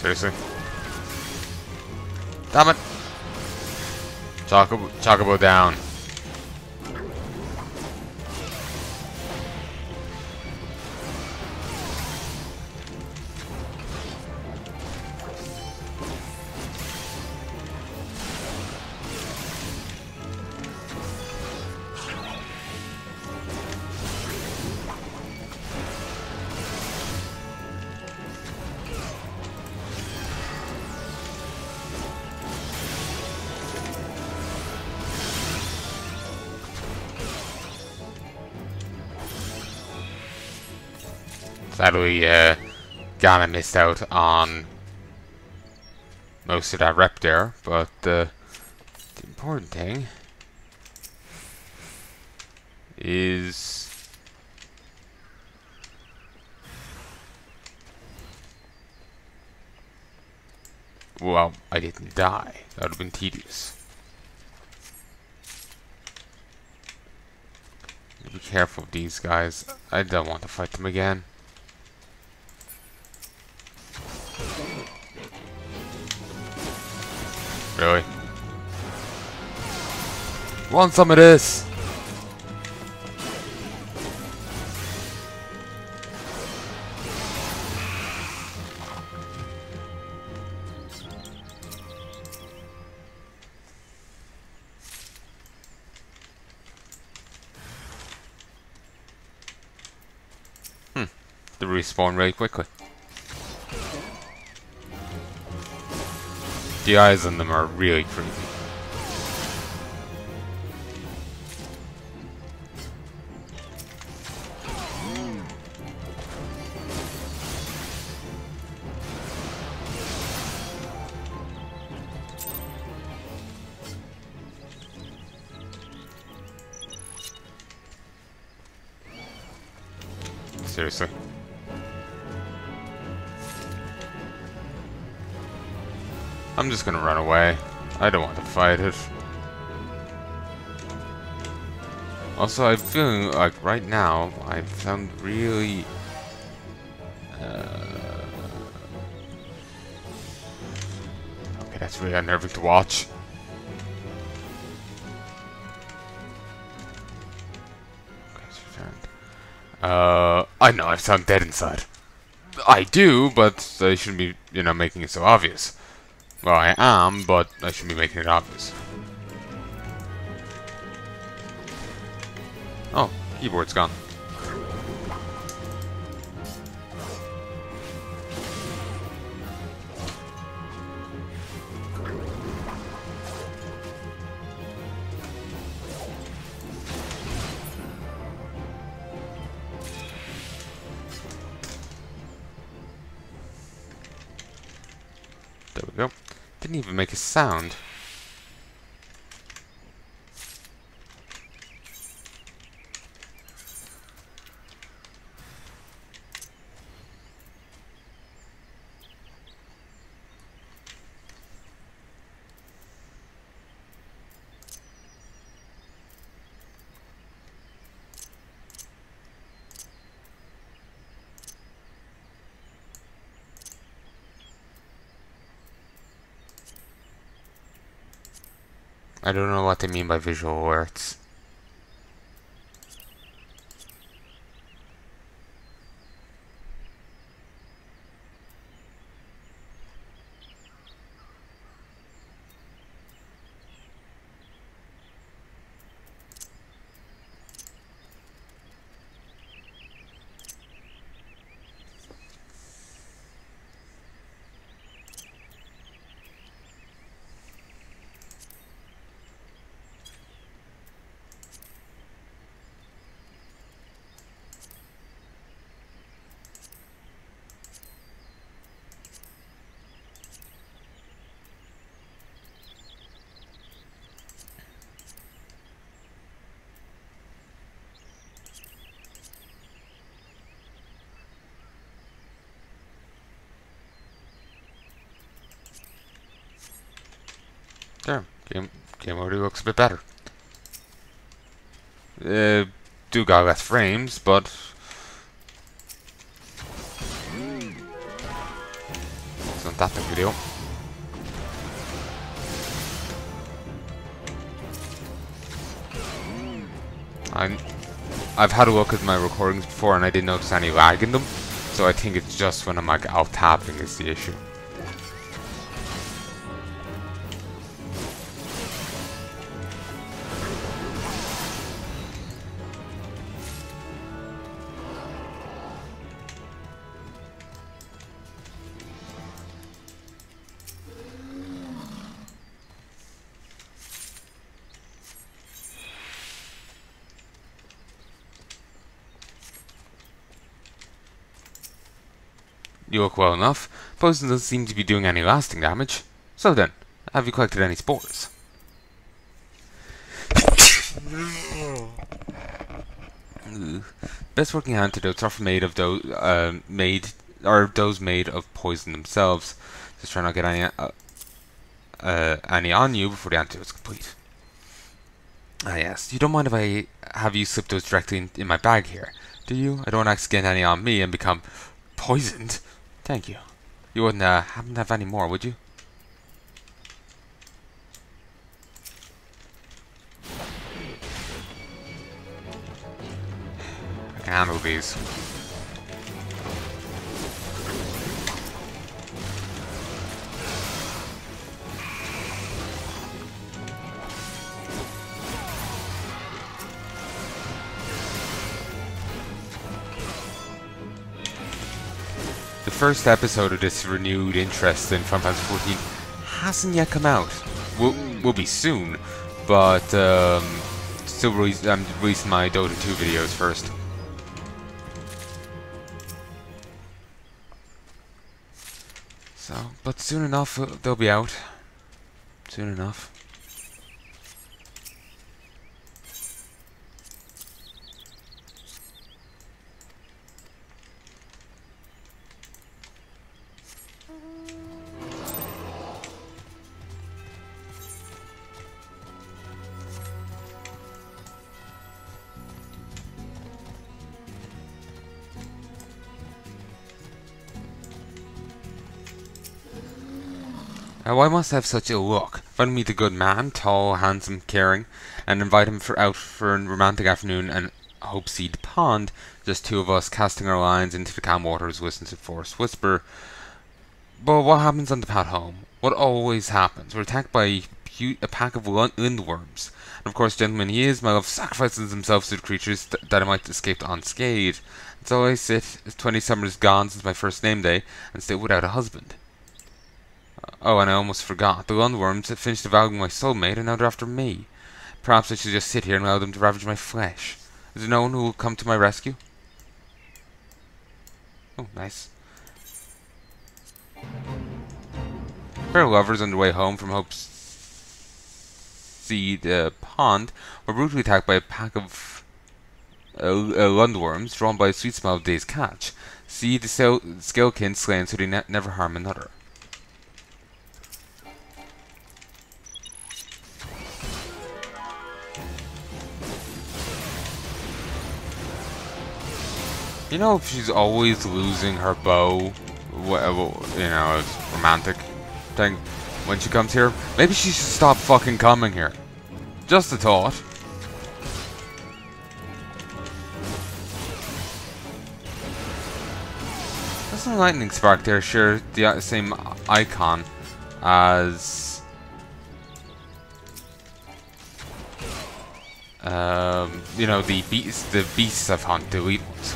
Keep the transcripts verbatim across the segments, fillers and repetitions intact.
Seriously? Damn it! Chocobo, Chocobo down. Sadly, uh, Ghana missed out on most of that rep there, but uh, the important thing is well, I didn't die. That would have been tedious. Be careful of these guys. I don't want to fight them again. Really? Want some of this? Hmm. They respawn really quickly. The eyes on them are really creepy. Seriously. I'm just gonna run away. I don't want to fight it. Also, I'm feeling like right now I sound really uh... okay, that's really unnerving to watch. Uh, I know I sound dead inside. I do, but I shouldn't be, you know, making it so obvious. Well, I am, but I should be making it obvious. Oh, keyboard's gone. There we go. Didn't even make a sound. I don't know what they mean by visual alerts. There, game, game already looks a bit better. Uh, do got less frames, but... it's not that thing to do. I'm, I've had a look at my recordings before and I didn't notice any lag in them, so I think it's just when I'm like out tapping is the issue. You look well enough. Poison doesn't seem to be doing any lasting damage. So then, have you collected any spores? Best working antidotes are made of those uh, made are those made of poison themselves. Just try not to get any uh, uh, any on you before the antidote is complete. Ah yes, you don't mind if I have you slip those directly in, in my bag here, do you? I don't want to get any on me and become poisoned. Thank you. You wouldn't uh, happen to have any more, would you? I can handle these. The first episode of this renewed interest in Final Fantasy fourteen hasn't yet come out. Will will be soon, but um, still release, I'm releasing my Dota two videos first. So, but soon enough uh, they'll be out. Soon enough. Why must I have such ill luck? If I meet a good man, tall, handsome, caring, and invite him for out for a romantic afternoon and Hopseed Pond, just two of us casting our lines into the calm waters, listen to forest whisper. But what happens on the path home? What always happens? We're attacked by a pack of lindworms. And of course, gentleman he is, my love sacrifices himself to the creatures th that I might escape unscathed. And so I sit, twenty summers gone since my first name day, and stay without a husband. Oh, and I almost forgot. The Lindwurms had finished devouring my soulmate, and now they're after me. Perhaps I should just sit here and allow them to ravage my flesh. Is there no one who will come to my rescue? Oh, nice. Fair lovers on the way home from Hopseed uh, Pond were brutally attacked by a pack of uh, uh, Lindwurms drawn by a sweet smell of Day's Catch. See the Skelkind slain so they ne never harm another. You know, if she's always losing her bow, well, you know, it's romantic thing, when she comes here, maybe she should stop fucking coming here. Just a thought. Doesn't Lightning Spark there share the same icon as... Um, you know, the beasts, the beasts I've hunted, the elite ones.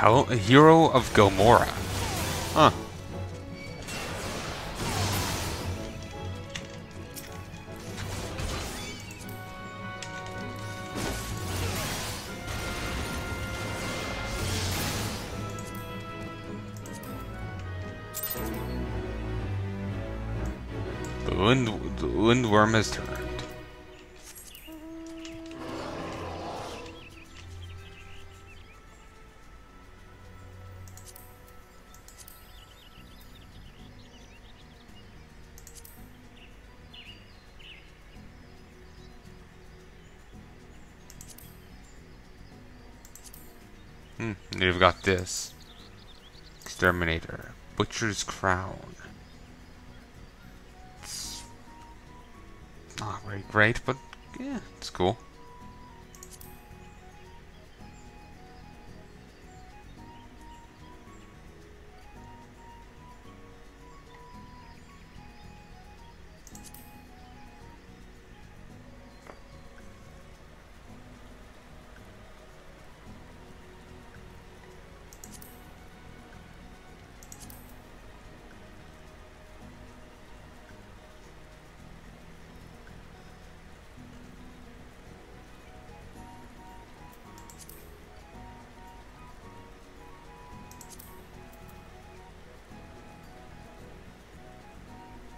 Hel Hero of Gomorrah. Huh. The Lind Lindwurm has turned. Hmm, they've got this. Exterminator. Butcher's Crown. It's not very great, but yeah, it's cool.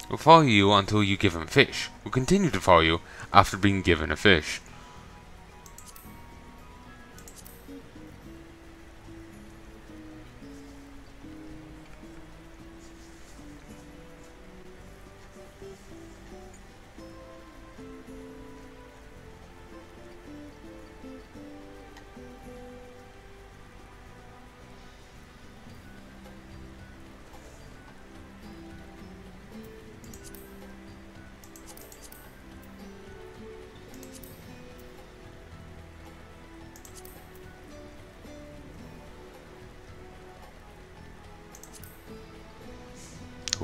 We'll follow you until you give him fish. We'll continue to follow you after being given a fish.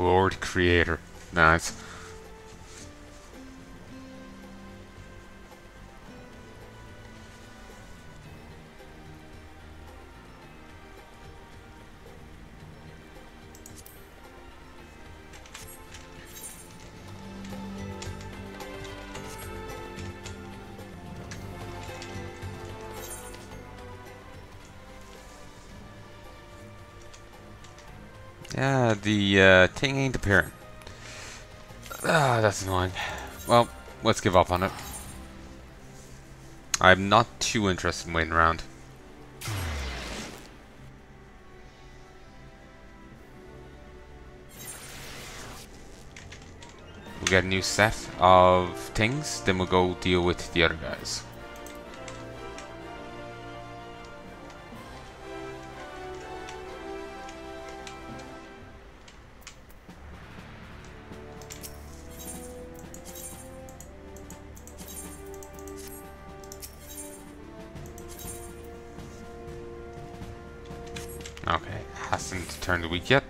Lord Creator. Nice. Yeah, the uh, thing ain't apparent. Ah, that's annoying. Well, let's give up on it. I'm not too interested in waiting around. We'll get a new set of things, then we'll go deal with the other guys. Okay, hasn't turned the week yet.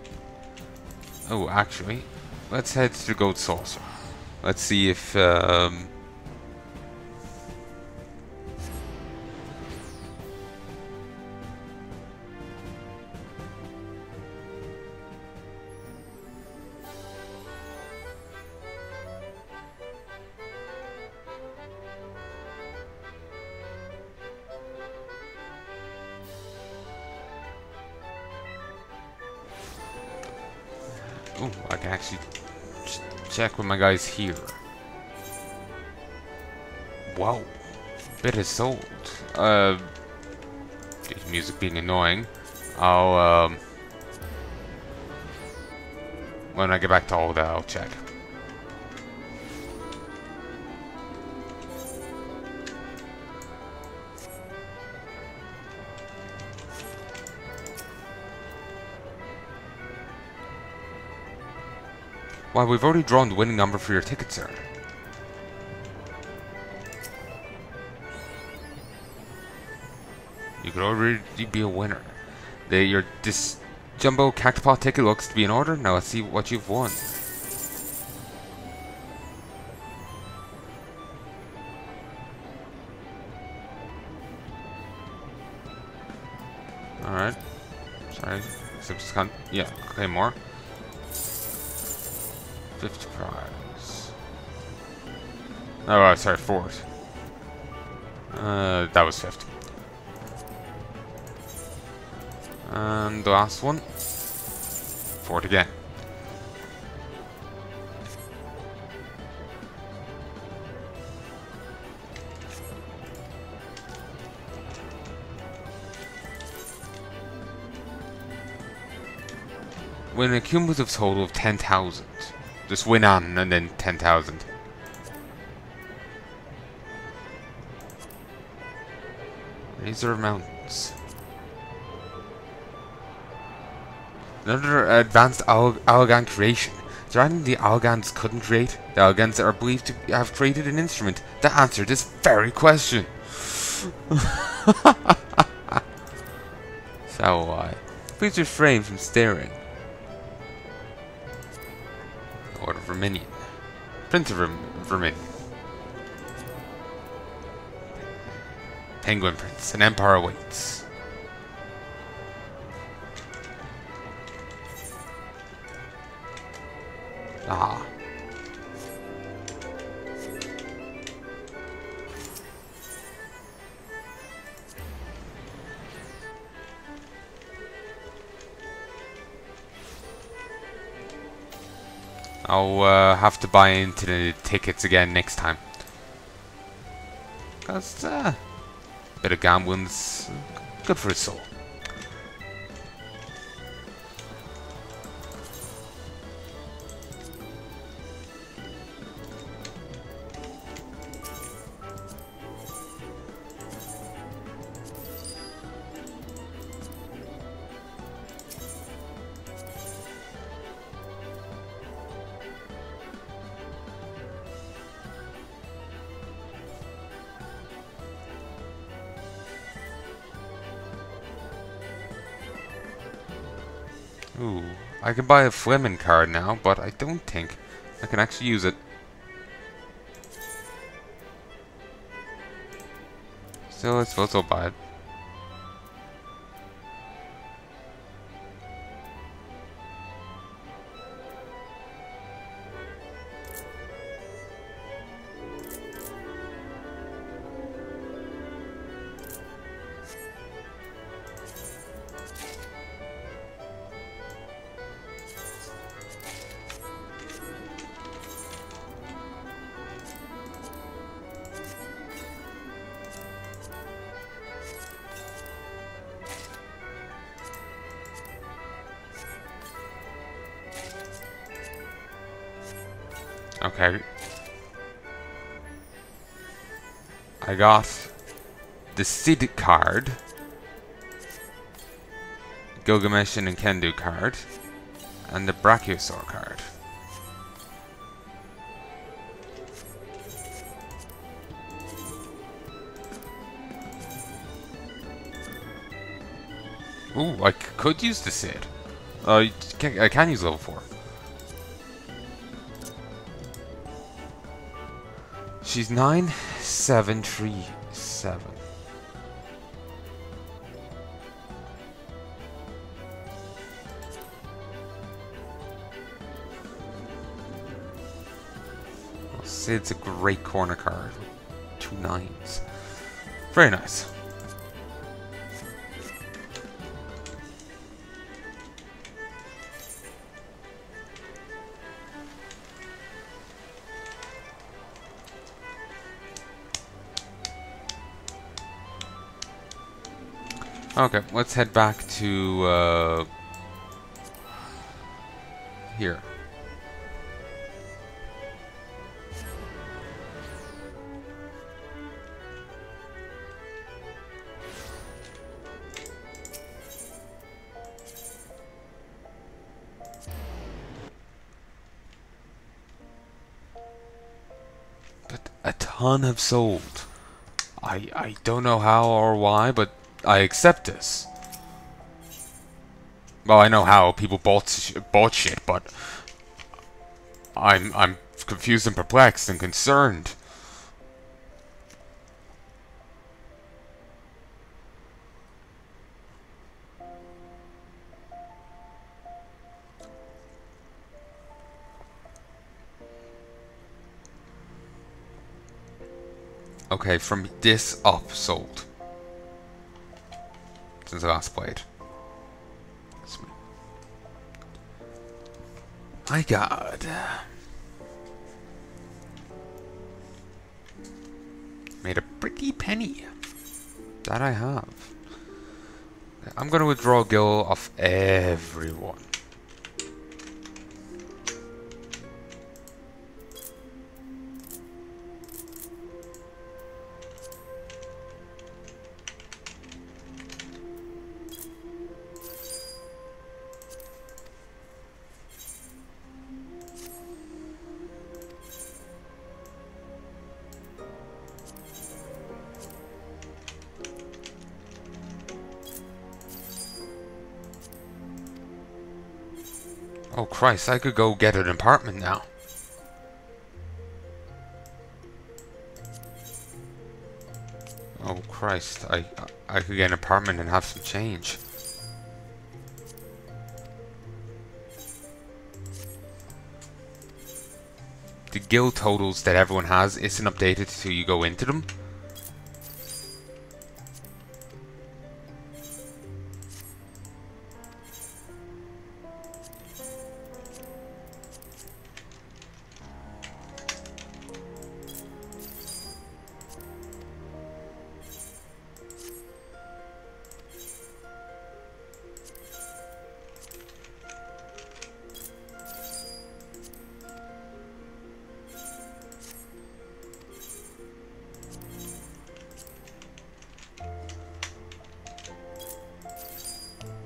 Oh, actually, let's head to the Gold Saucer. Let's see if, um... Oh, I can actually ch check when my guy's here. Whoa. Bit is sold. Uh, music being annoying. I'll, um... when I get back to all that, I'll check. Why, we've already drawn the winning number for your ticket, sir. You could already be a winner. The, your this jumbo Cactpot ticket looks to be in order. Now let's see what you've won. Alright. Alright, except it's gone. Yeah, claim more. Fifth prize. Oh, sorry, fourth. Uh, that was fifth. And the last one. Fourth again. Win a cumulative total of ten thousand. Just win on and then ten thousand. Razor Mountains. Another advanced Al Algan creation. Surrounding the Algans couldn't create, the Algans are believed to have created an instrument that answered this very question. So why? Please refrain from staring. Order Verminion. Prince of Verminion. Penguin Prince. An empire awaits. Ah. I'll uh, have to buy into the tickets again next time. Cause uh, a bit of gambling's good for his soul. Ooh, I can buy a Fleming card now, but I don't think I can actually use it. Still, I suppose I'll buy it. Okay, I got the Cid card, Gilgamesh and Kendu card, and the Brachiosaur card. Ooh, I could use the Cid. Uh, can, I can use level four. She's nine seven three seven. I'll say it's a great corner card. Two nines. Very nice. Okay, let's head back to uh, here. But a ton have sold. I I don't know how or why, but I accept this. Well, I know how people bought sh bought shit, but I'm I'm confused and perplexed and concerned. Okay, from this up, sold. Since I last played. My god. Made a pretty penny. That I have. I'm gonna withdraw Gil off everyone. Oh Christ, I could go get an apartment now. Oh Christ, I, I could get an apartment and have some change. The guild totals that everyone has isn't updated until you go into them.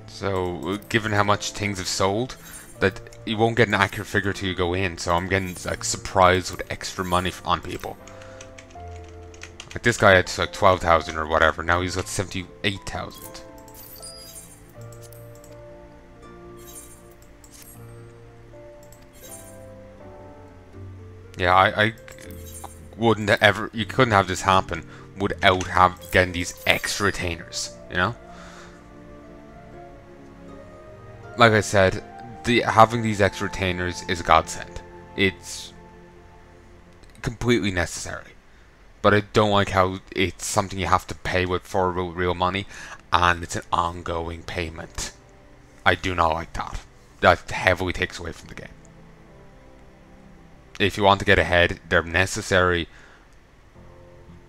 So, given how much things have sold, that you won't get an accurate figure till you go in. So I'm getting like surprised with extra money on people. Like this guy had like twelve thousand or whatever. Now he's got seventy-eight thousand. Yeah, I, I wouldn't ever. You couldn't have this happen without have getting these extra retainers. You know. Like I said, the, having these extra retainers is a godsend. It's completely necessary. But I don't like how it's something you have to pay with for real, real money, and it's an ongoing payment. I do not like that. That heavily takes away from the game. If you want to get ahead, they're necessary,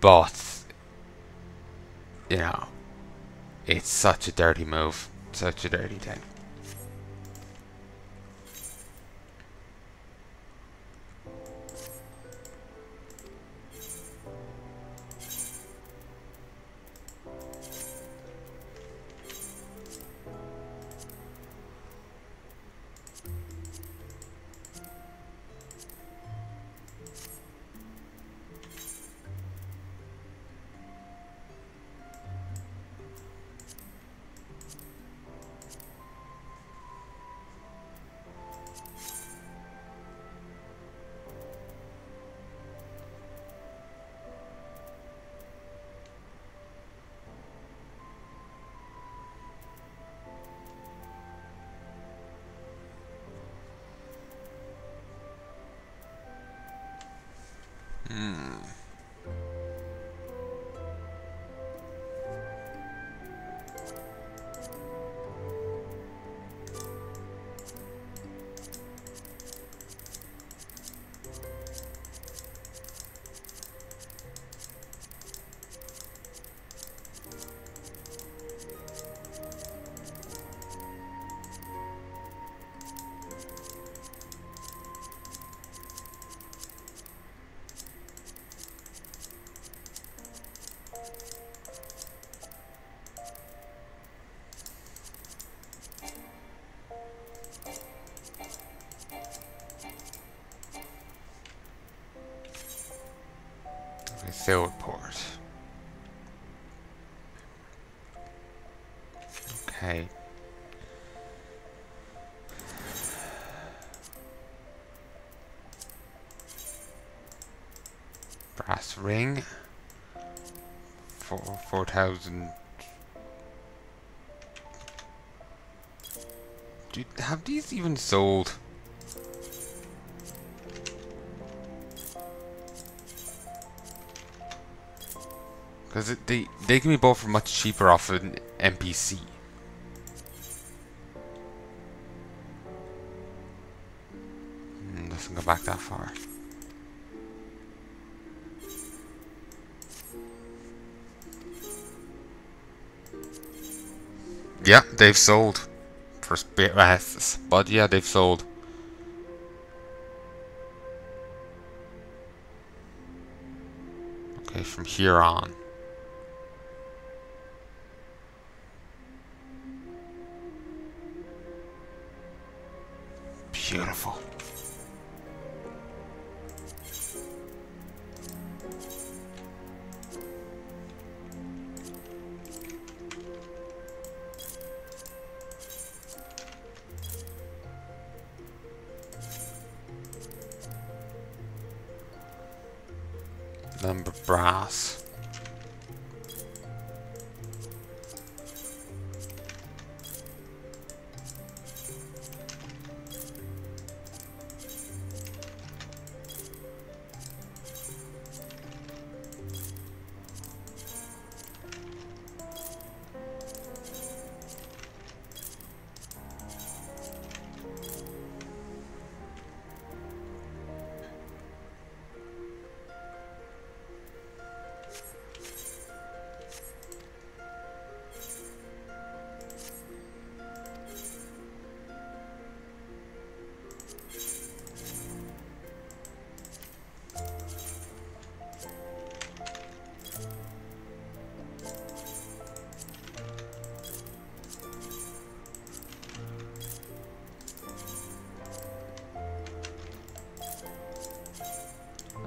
but, you know, it's such a dirty move. Such a dirty thing. Hmm. Sailed port. Okay. Brass ring. Four four thousand. Do have these even sold? Because they, they can be bought for much cheaper off an N P C. Mm, doesn't go back that far. Yeah, they've sold. For spirit rests. But yeah, they've sold. Okay, from here on. Beautiful. Number brass.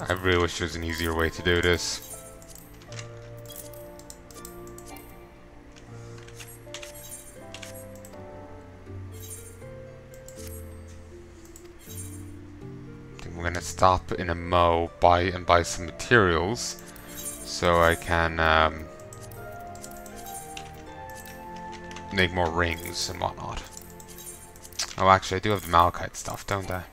I really wish there was an easier way to do this. I think we're gonna stop in a mo, buy and buy some materials, so I can um, make more rings and whatnot. Oh, actually, I do have the malachite stuff, don't I?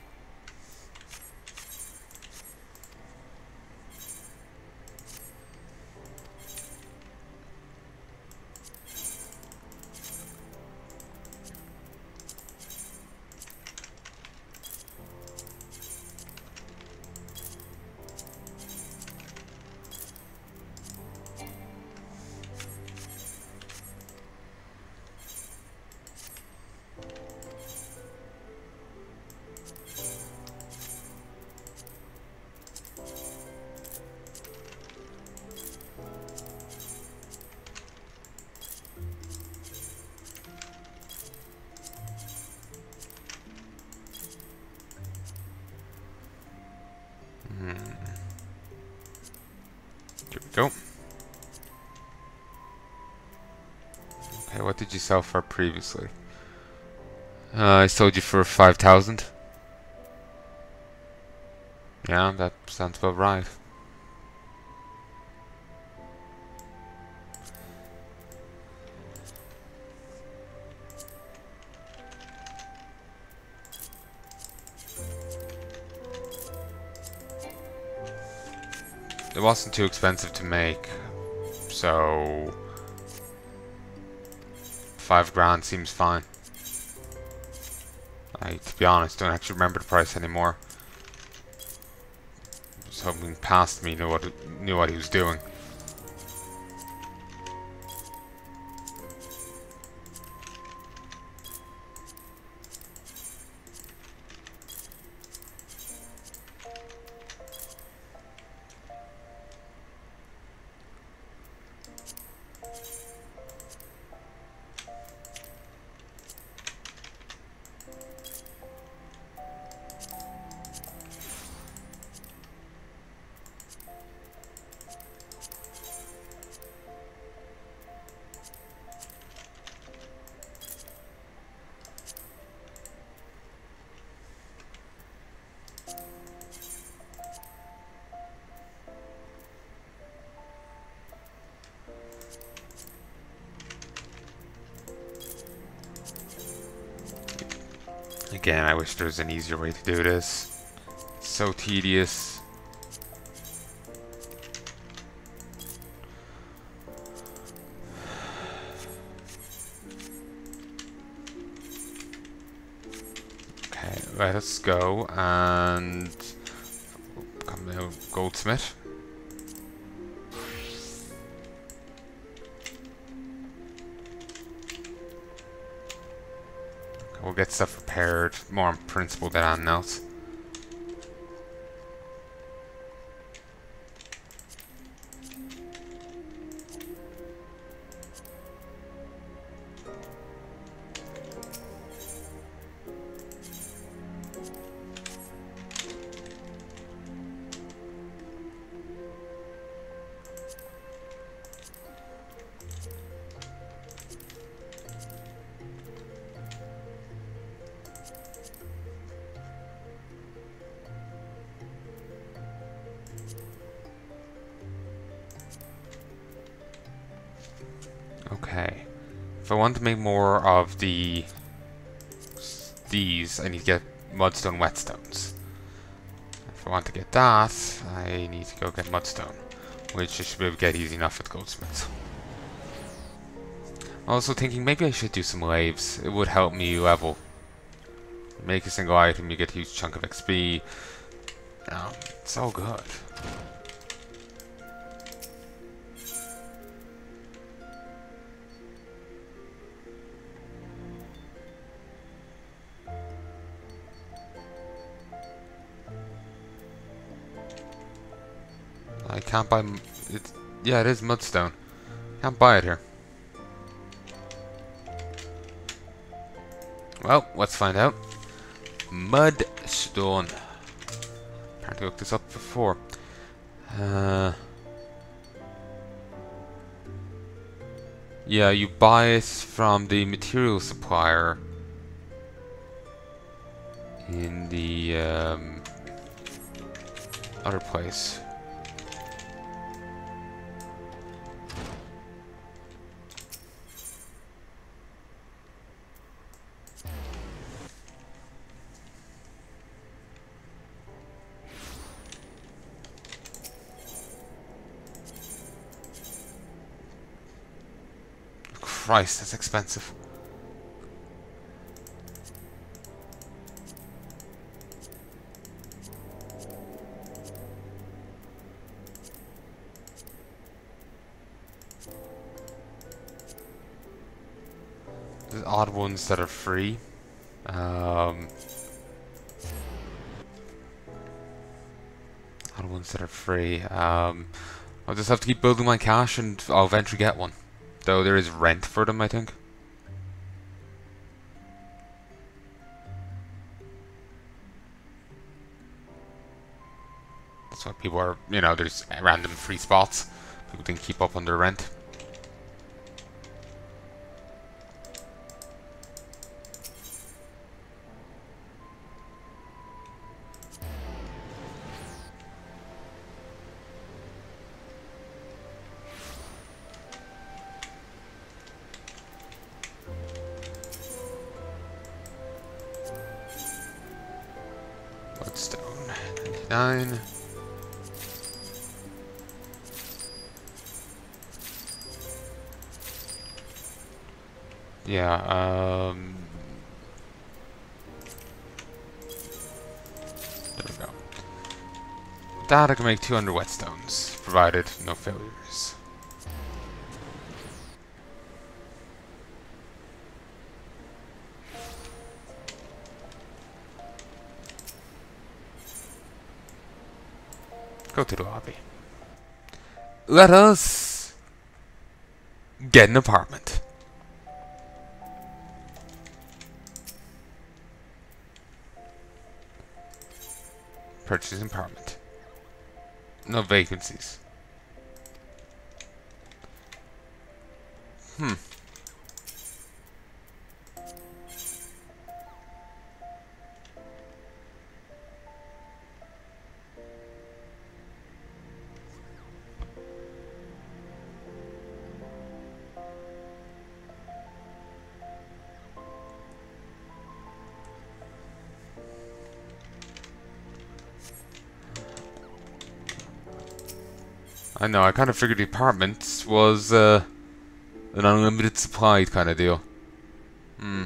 What did you sell for previously? Uh, I sold you for five thousand. Yeah, that sounds about right. It wasn't too expensive to make, so Five grand seems fine. I, to be honest, don't actually remember the price anymore. Just hoping past me knew what knew what he was doing. Again, I wish there was an easier way to do this. It's so tedious. let us go and come now, Goldsmith. We'll get stuff repaired, more on principle than on else. Okay, if I want to make more of the these, I need to get mudstone whetstones. If I want to get that, I need to go get mudstone, which I should be able to get easy enough with Goldsmith. Also thinking maybe I should do some waves. It would help me level. Make a single item, you get a huge chunk of X P. Um, it's all good. I can't buy m it. Yeah, it is mudstone. Can't buy it here. Well, let's find out. Mudstone. Apparently looked this up before. Uh, yeah, you buy it from the material supplier in the um, other place. Christ, that's expensive. There's odd ones that are free. Um, odd ones that are free. Um, I'll just have to keep building my cash and I'll eventually get one. Though there is rent for them, I think. That's why people are, you know, there's random free spots. People can keep up on their rent. Nine. Yeah, um... there we go. That I can make two hundred whetstones, provided no failures. Go to the lobby. Let us get an apartment. Purchase an apartment. No vacancies. Hmm. I know, I kind of figured the apartment was uh, an unlimited supply kind of deal. Hmm.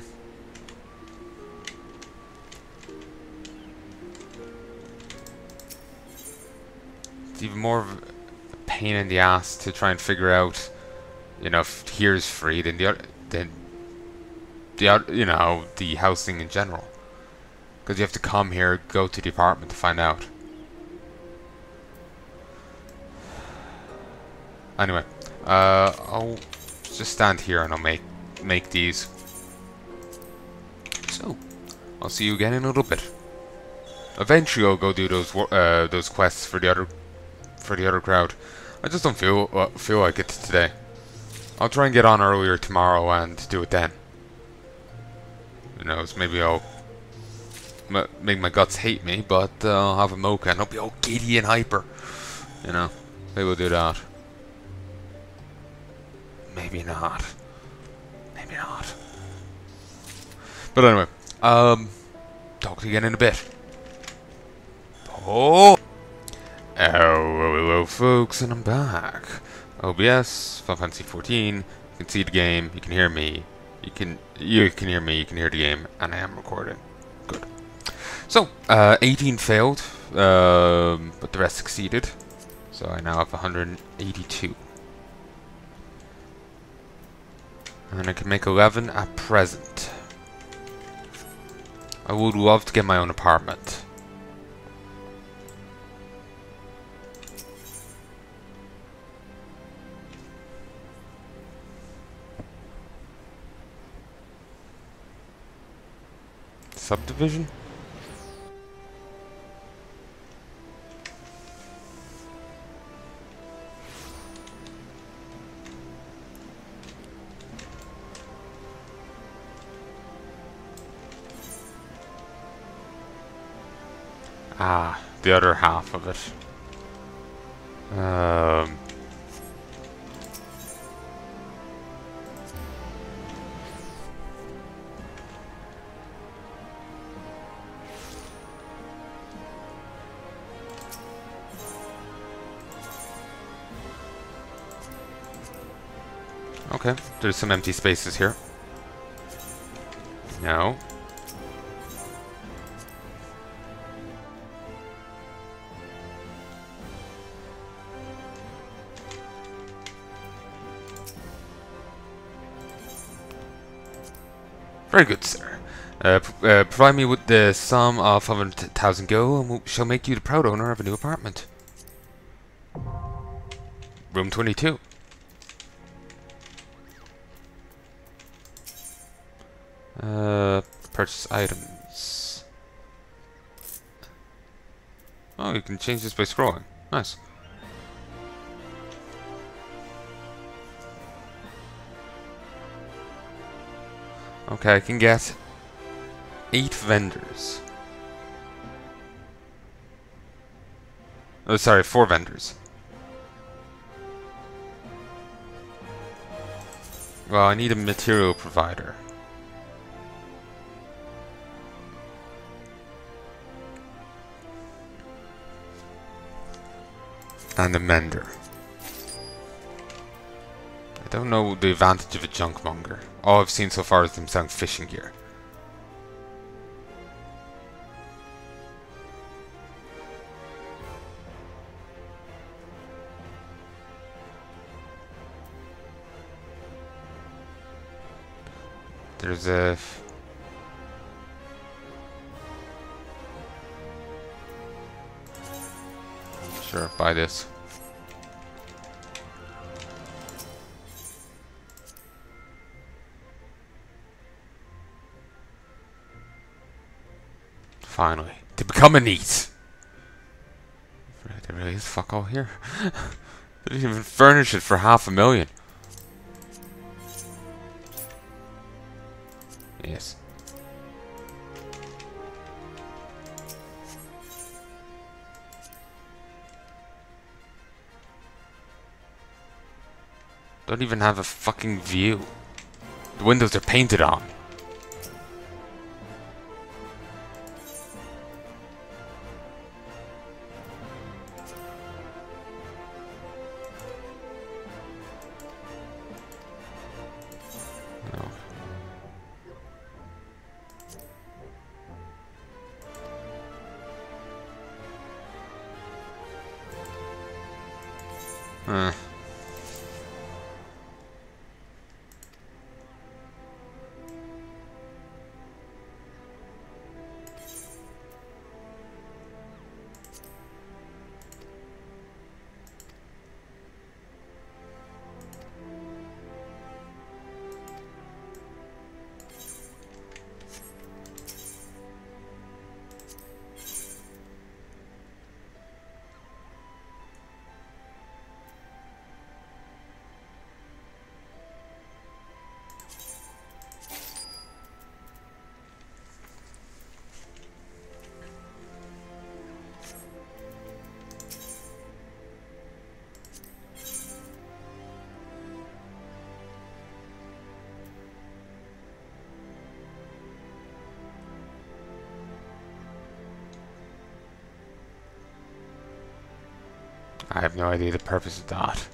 It's even more of a pain in the ass to try and figure out, you know, if here's free than the other, than the other, you know, the housing in general. Because you have to come here, go to the apartment to find out. Anyway, uh, I'll just stand here and I'll make make these. So, I'll see you again in a little bit. Eventually, I'll go do those uh, those quests for the other for the other crowd. I just don't feel uh, feel like it today. I'll try and get on earlier tomorrow and do it then. Who knows? Maybe I'll m make my guts hate me, but uh, I'll have a mocha and I'll be all giddy and hyper. You know, maybe we'll do that. Maybe not. Maybe not. But anyway, um, talk to you again in a bit. Oh! Oh, hello, hello folks, and I'm back. O B S, Final Fantasy fourteen, you can see the game, you can hear me, you can, you can hear me, you can hear the game, and I am recording. Good. So, uh, eighteen failed, um, but the rest succeeded. So I now have one hundred eighty-two. And I can make eleven at present. I would love to get my own apartment. Subdivision? Ah, the other half of it. Um. Okay, there's some empty spaces here. No. Very good, sir. Uh, uh, provide me with the sum of one hundred thousand gold, and we shall make you the proud owner of a new apartment. Room twenty-two. Uh, purchase items. Oh, you can change this by scrolling. Nice. Okay, I can get eight vendors. Oh, sorry, four vendors. Well, I need a material provider. And a mender. I don't know the advantage of a junkmonger. All I've seen so far is them selling fishing gear. There's a... Sure, buy this. Finally, to become a neat. There really is fuck all here. They didn't even furnish it for half a million. Yes. Don't even have a fucking view. The windows are painted on. Huh. I have no idea the purpose of that.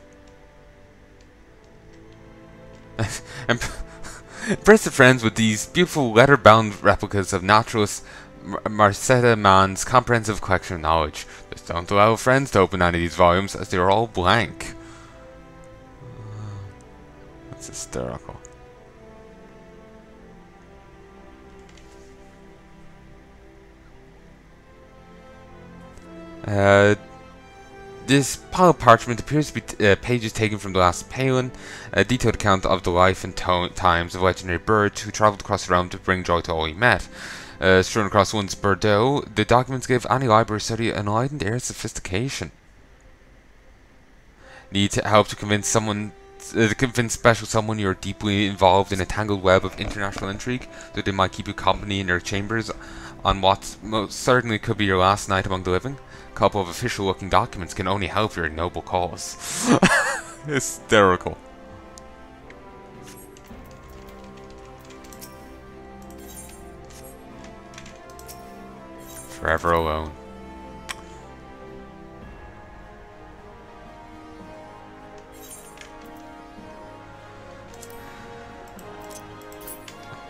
Impress the friends with these beautiful leather-bound replicas of naturalist Marcetta Mann's comprehensive collection of knowledge. Just don't allow friends to open any of these volumes, as they are all blank. That's hysterical. Uh... This pile of parchment appears to be t uh, pages taken from The Last Palin, a detailed account of the life and times of legendary birds who traveled across the realm to bring joy to all he met. Uh, strewn across one's Bordeaux, the documents give any library study an enlightened air of sophistication. Need to help to convince someone, uh, to convince special someone you are deeply involved in a tangled web of international intrigue, so they might keep you company in their chambers on what most certainly could be your last night among the living. Couple of official-looking documents can only help your noble cause. Hysterical. Forever alone.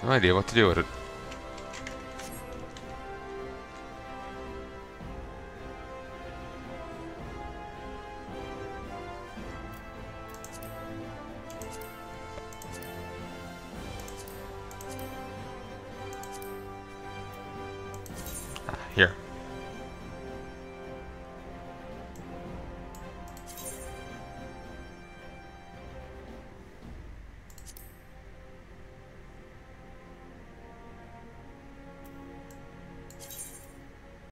No idea what to do with it. Here.